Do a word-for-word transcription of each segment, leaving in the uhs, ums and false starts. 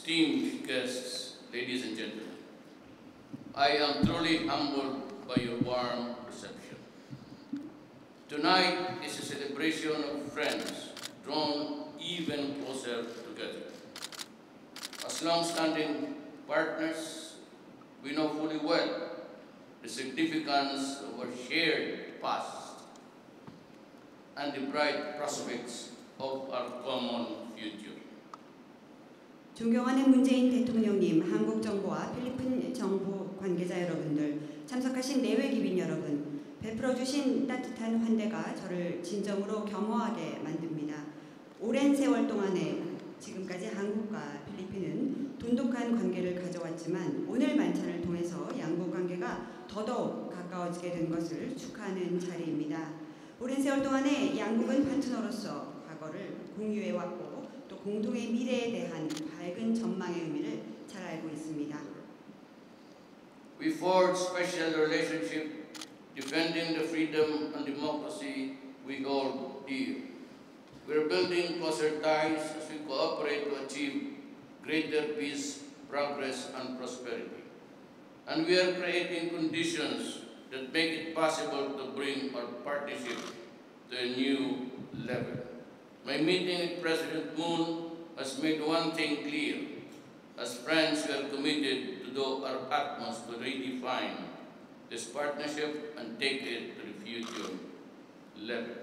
esteemed guests, ladies and gentlemen, I am truly humbled by your warm reception. Tonight is a celebration of friends drawn even closer together. As long-standing partners, we know fully well the significance of our shared past and the bright prospects of our common future. 존경하는 문재인 대통령님, 한국 정부와 필리핀 정부 관계자 여러분들, 참석하신 내외기빈 여러분, 베풀어주신 따뜻한 환대가 저를 진정으로 겸허하게 만듭니다. 오랜 세월 동안에 지금까지 한국과 필리핀은 돈독한 관계를 가져왔지만 오늘 만찬을 통해서 양국 관계가 더더욱 가까워지게 된 것을 축하하는 자리입니다. 오랜 세월 동안에 양국은 파트너로서 과거를 공유해왔고 또 공동의 미래에 대한 밝은 전망의 의미를 잘 알고 있습니다. We forge special relationship, defending the freedom and democracy we hold dear. We are building closer ties as we cooperate to achieve greater peace, progress, and prosperity. And we are creating conditions that make it possible to bring our partnership to a new level. My meeting with President Moon has made one thing clear. As friends, we are committed to do our utmost to redefine this partnership and take it to the future level.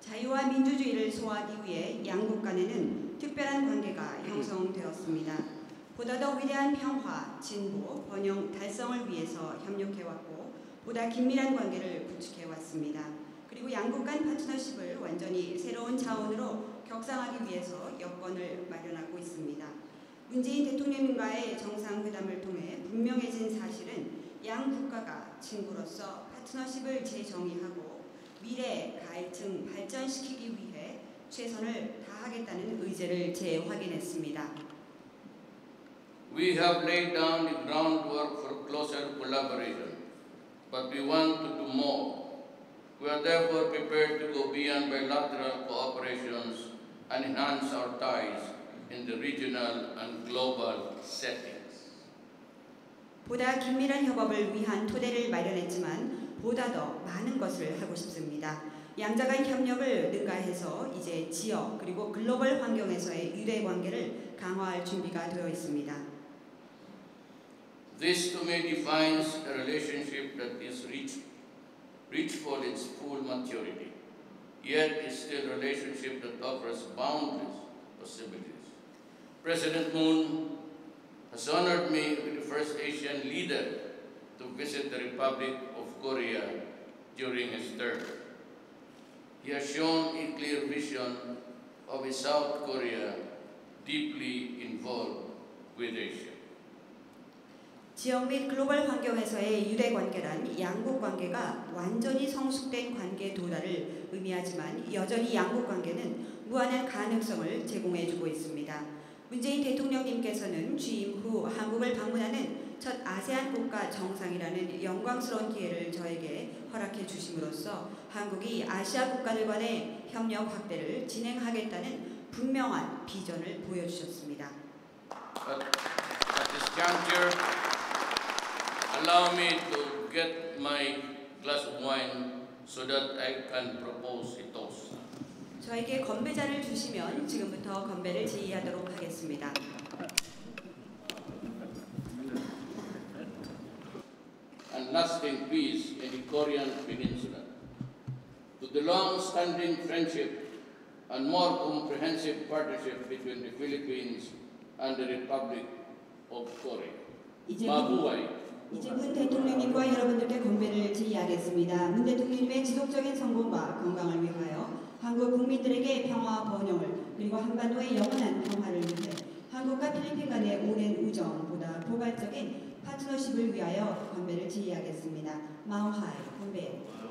자유와 민주주의를 소화하기 위해 양국 간에는 특별한 관계가 형성되었습니다. 보다 더 위대한 평화, 진보, 번영, 달성을 위해서 협력해왔고 보다 긴밀한 관계를 구축해왔습니다. 그리고 양국 간 파트너십을 완전히 새로운 자원으로 격상하기 위해서 여건을 마련하고 있습니다. 문재인 대통령님과의 정상회담을 통해 분명해진 사실은 양 국가가 친구로서 파트너십을 재정의하고 미래 갈등 발전시키기 위해 최선을 다하겠다는 의제를 재확인했습니다. We have laid down the groundwork for closer collaboration, but we want to do more. We are therefore prepared to go beyond bilateral cooperations and enhance our ties in the regional and global settings. 보다 긴밀한 협업을 위한 토대를 마련했지만 보다 더 많은 것을 하고 싶습니다. 양자 간 협력을 능가해서 이제 지역 그리고 글로벌 환경에서의 유대관계를 강화할 준비가 되어 있습니다. This to me defines a relationship that is rich, rich for its full maturity, yet it's still a relationship that offers boundless possibilities. President Moon has honored me with the first Asian leader to visit the Republic of Korea during his term. He has shown a clear vision of a South Korea deeply involved with Asia. 지역 및 글로벌 환경에서의 유대 관계란 양국 관계가 완전히 성숙된 관계 도달을 의미하지만 여전히 양국 관계는 무한한 가능성을 제공해주고 있습니다. 문재인 대통령님께서는 취임 후 한국을 방문하는 첫 아세안 국가 정상이라는 영광스러운 기회를 저에게 허락해 주심으로써 한국이 아시아 국가들 간의 협력 확대를 진행하겠다는 분명한 비전을 보여주셨습니다. But at this juncture, allow me to get my glass of wine so that I can propose a toast. 저에게 건배잔을 주시면 지금부터 건배를 제의하도록 하겠습니다. Lasting peace in the Korean Peninsula. To the long-standing friendship and more comprehensive partnership between the Philippines and the Republic of Korea. 마부와이. 이제 문 대통령님과 여러분들께 건배를 제의하겠습니다. 문 대통령님의 지속적인 성공과 건강을 위하여 한국 국민들에게 평화와 번영을 그리고 한반도의 영원한 평화를 위해 한국과 필리핀 간의 오랜 우정보다 포괄적인 파트너십을 위하여 건배를 제의하겠습니다. 마오하이 건배.